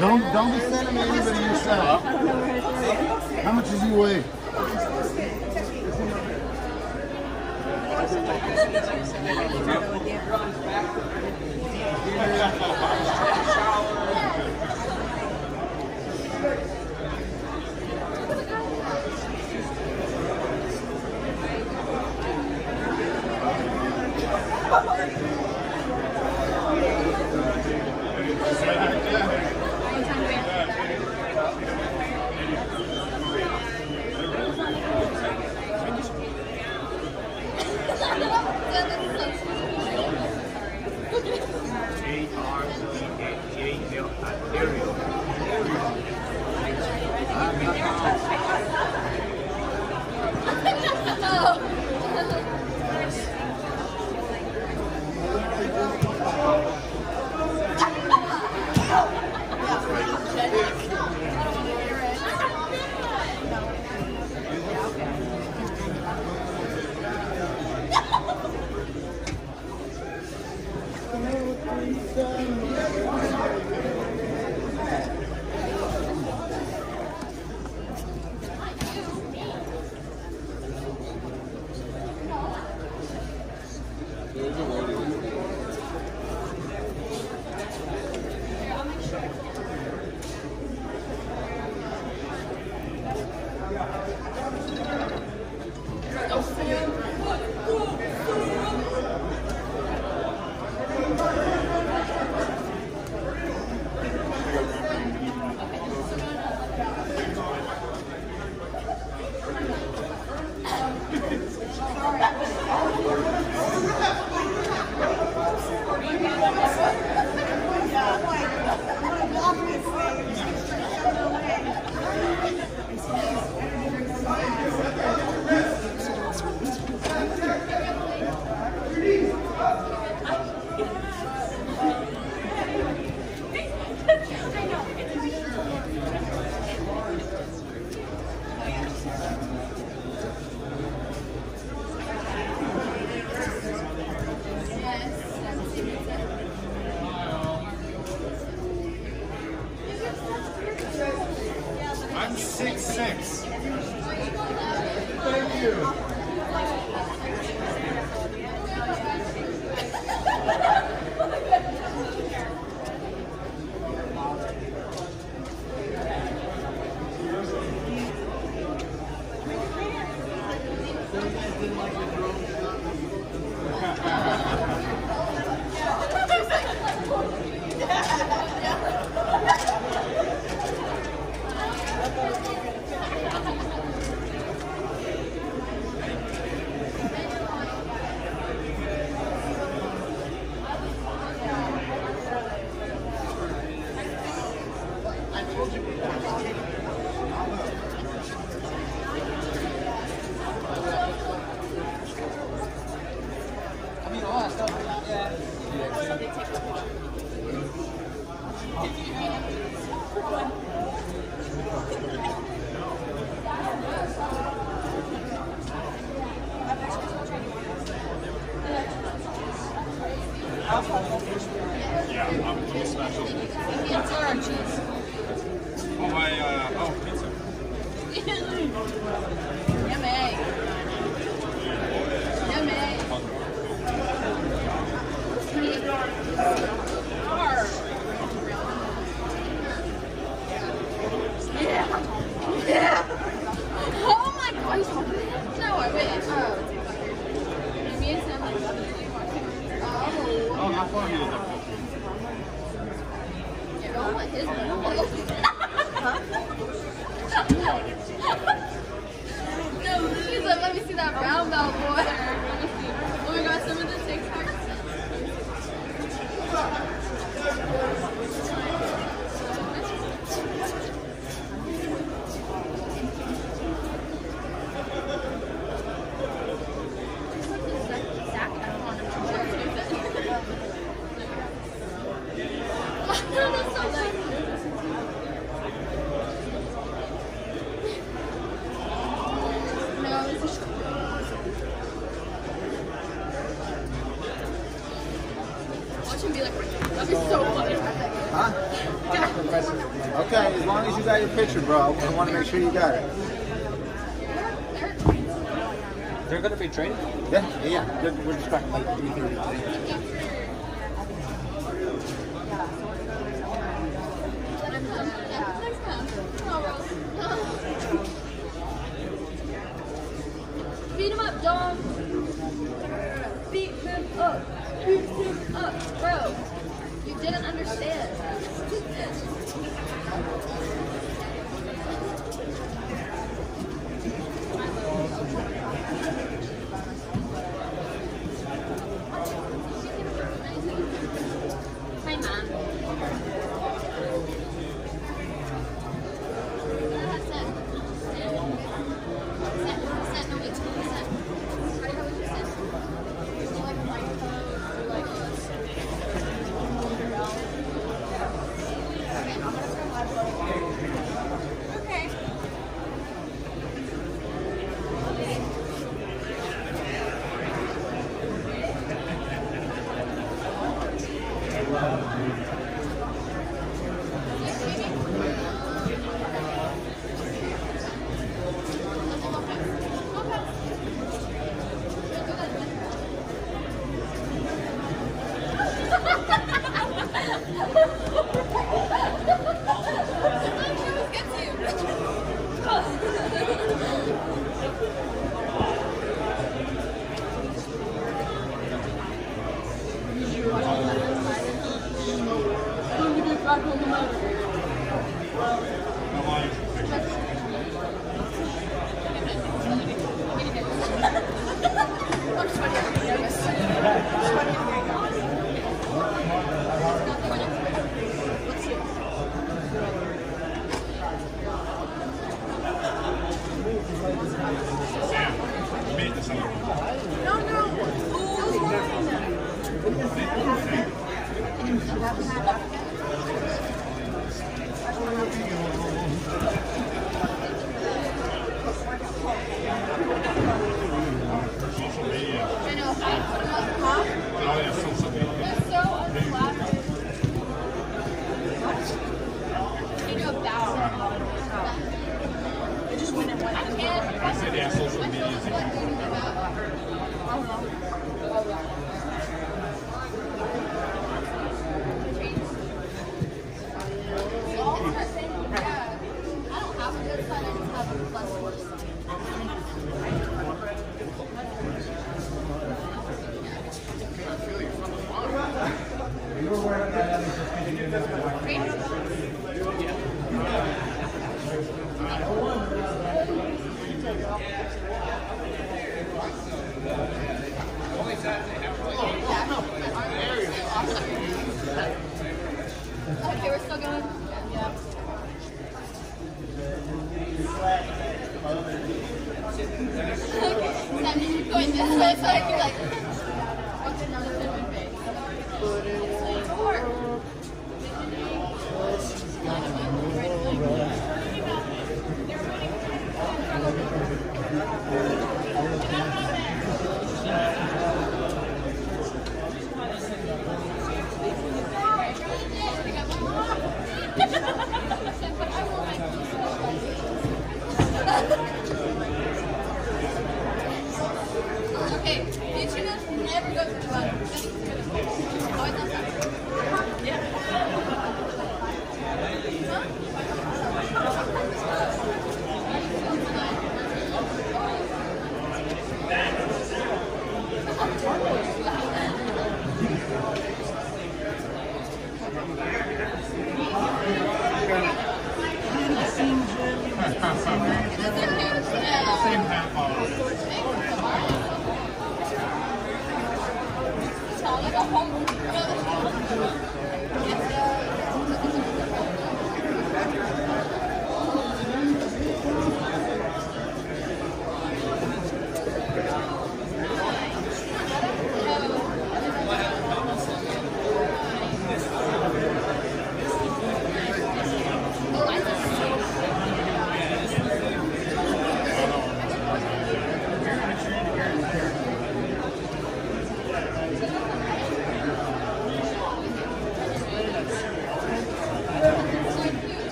Don't be sending me anybody yourself. How much does he weigh? Okay, as long as you got your picture, bro. I want to make sure you got it. They're going to be trained? Yeah, yeah. We're just back like 3:30. Beat him up, Dom. Beat him up. Beat him up, bro. You didn't understand. Hi, Mom. Going this way, so I'd be like...